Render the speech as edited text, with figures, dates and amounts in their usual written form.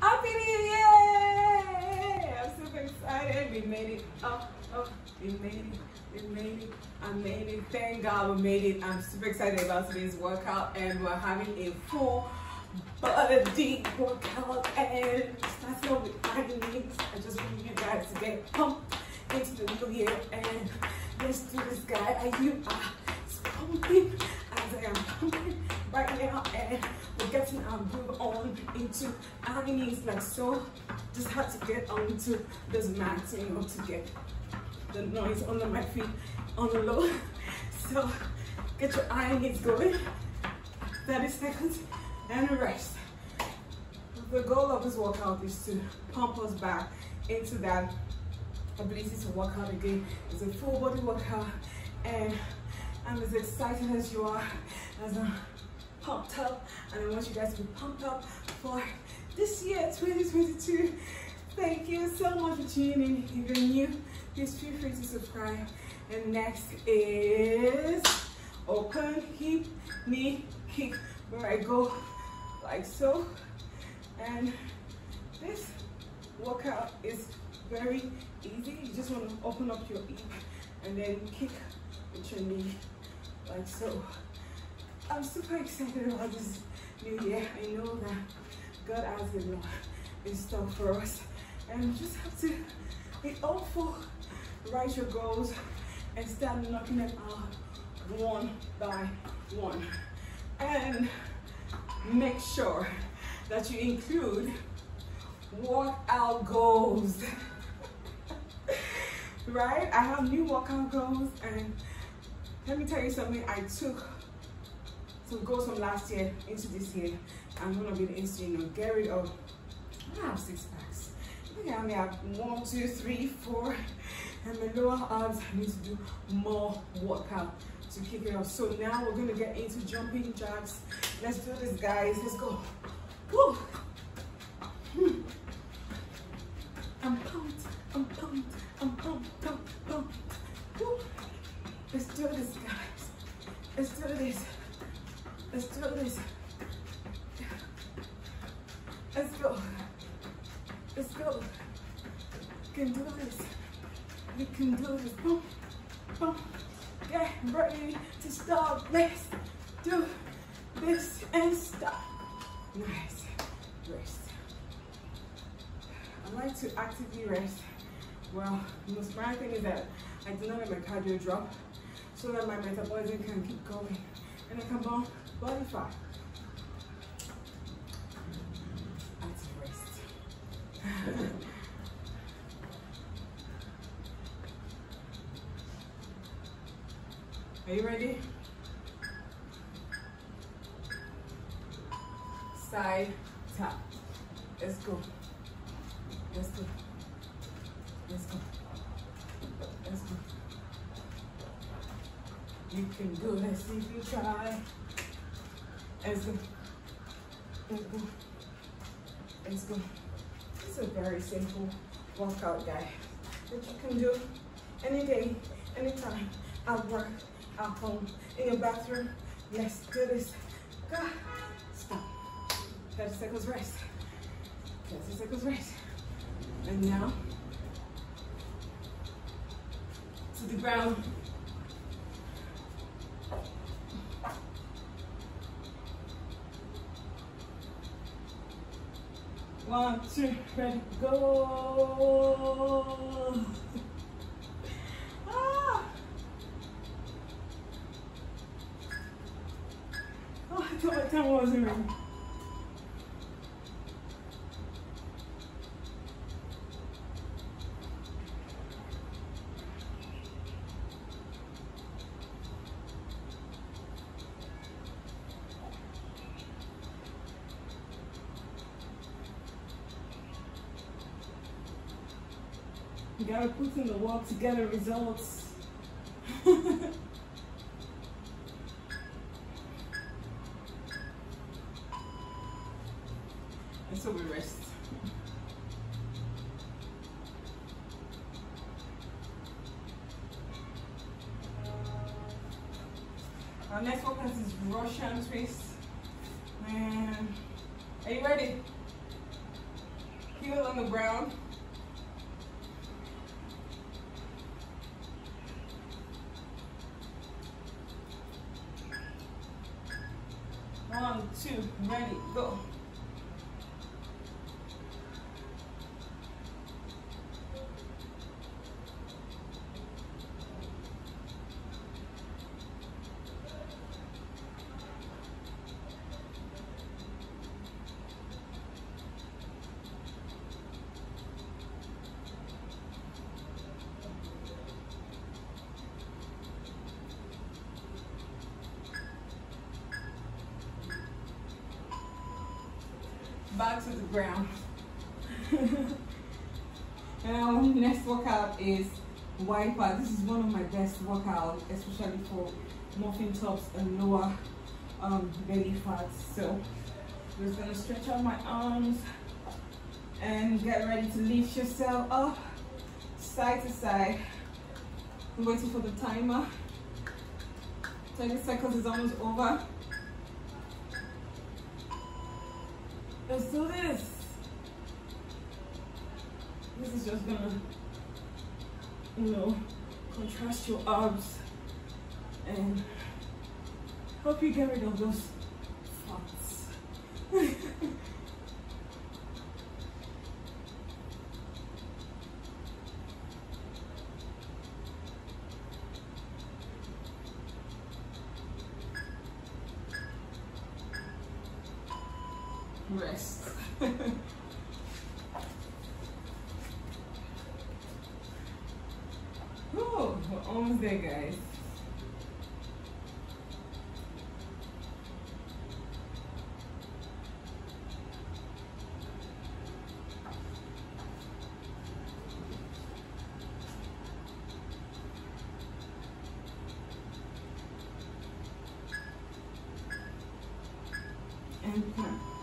Happy New Year! I'm super excited. We made it. We made it. Thank God we made it. I'm super excited about today's workout, and we're having a full body workout and starting off with agony. I just want you guys to get pumped into the new year, and let's do this, guys. And you are pumping as I am pumping right now, and we're getting our groove on into agonies like so. Just had to get onto this mat, you know, to get the noise under my feet on the low. So get your agonies going. 30 seconds. And rest. The goal of this workout is to pump us back into that ability to work out again. It's a full body workout, and I'm as excited as you are, as I'm pumped up, and I want you guys to be pumped up for this year, 2022. Thank you so much for tuning in. If you're new, please feel free to subscribe. And next is open hip knee kick, where I go like so, and this workout is very easy. You just want to open up your hip and then kick with your knee like so. I'm super excited about this new year. I know that God has a lot in store for us, and you just have to be hopeful, write your goals, and start knocking them out one by one, and make sure that you include workout goals. Right? I have new workout goals, and let me tell you something. I took some goals from last year into this year. I'm gonna be the instrument, get rid of. I have 6 packs. Look at me, I have 1, 2, 3, 4, and my lower arms. I need to do more workout to kick it off. So now we're gonna get into jumping jacks. Let's do this, guys. Let's go. Woo. I'm pumped. Woo. Let's do this, guys. Let's do this. Let's go. We can do this. Boom. Boom. Get ready to stop. Let's do this and stop. Nice. Rest. I like to actively rest. Well, the most smart thing is that I do not let my cardio drop, so that my metabolism can keep going and I can burn body fat. Active rest. Are you ready? Side tap. Let's go. You can do this if you try. Let's go. It's a very simple workout, guy, that you can do any day, anytime, at work, at home, in your bathroom. Let's do this. Go. Stop. 30 seconds rest. 30 seconds rest. And now, to the ground. One, two, ready, go. I thought my time wasn't ready. You gotta put in the work to get the results. And so we rest. Our next workout is Russian twist. And are you ready? feel on the ground. One, two, ready, go. Back to the ground. Now, next workout is wiper. This is one of my best workouts, especially for muffin tops and lower belly fat. So, I'm just gonna stretch out my arms and get ready to lift yourself up side to side. I'm waiting for the timer. 30 seconds is almost over. Let's do this. This is just gonna, contrast your abs and help you get rid of those spots. Rest. Oh, we're almost there, guys. And